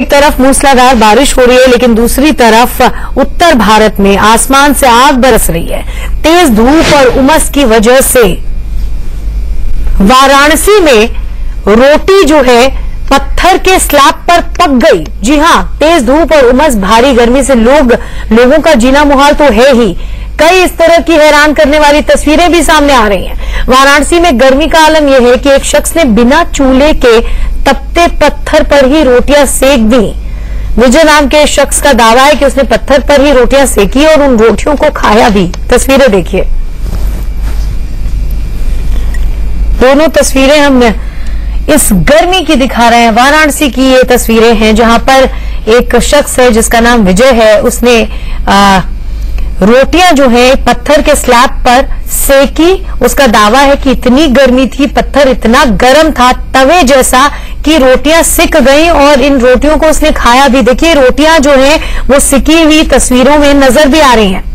एक तरफ मूसलाधार बारिश हो रही है, लेकिन दूसरी तरफ उत्तर भारत में आसमान से आग बरस रही है। तेज धूप और उमस की वजह से वाराणसी में रोटी जो है पत्थर के स्लैब पर पक गई। जी हां, तेज धूप और उमस, भारी गर्मी से लोगों का जीना मुहाल तो है ही। कई इस तरह की हैरान करने वाली तस्वीरें भी सामने आ रही हैं। वाराणसी में गर्मी का आलम यह है कि एक शख्स ने बिना चूल्हे के तपते पत्थर पर ही रोटियां सेक दी। विजय नाम के शख्स का दावा है कि उसने पत्थर पर ही रोटियां सेकी और उन रोटियों को खाया भी। तस्वीरें देखिए, दोनों तस्वीरें हम इस गर्मी की दिखा रहे हैं। वाराणसी की ये तस्वीरें हैं जहां पर एक शख्स है जिसका नाम विजय है, उसने रोटियां जो है पत्थर के स्लैब पर सेकी। उसका दावा है कि इतनी गर्मी थी, पत्थर इतना गर्म था तवे जैसा कि रोटियां सिक गई और इन रोटियों को उसने खाया भी। देखिए, रोटियां जो है वो सिकी हुई तस्वीरों में नजर भी आ रही हैं।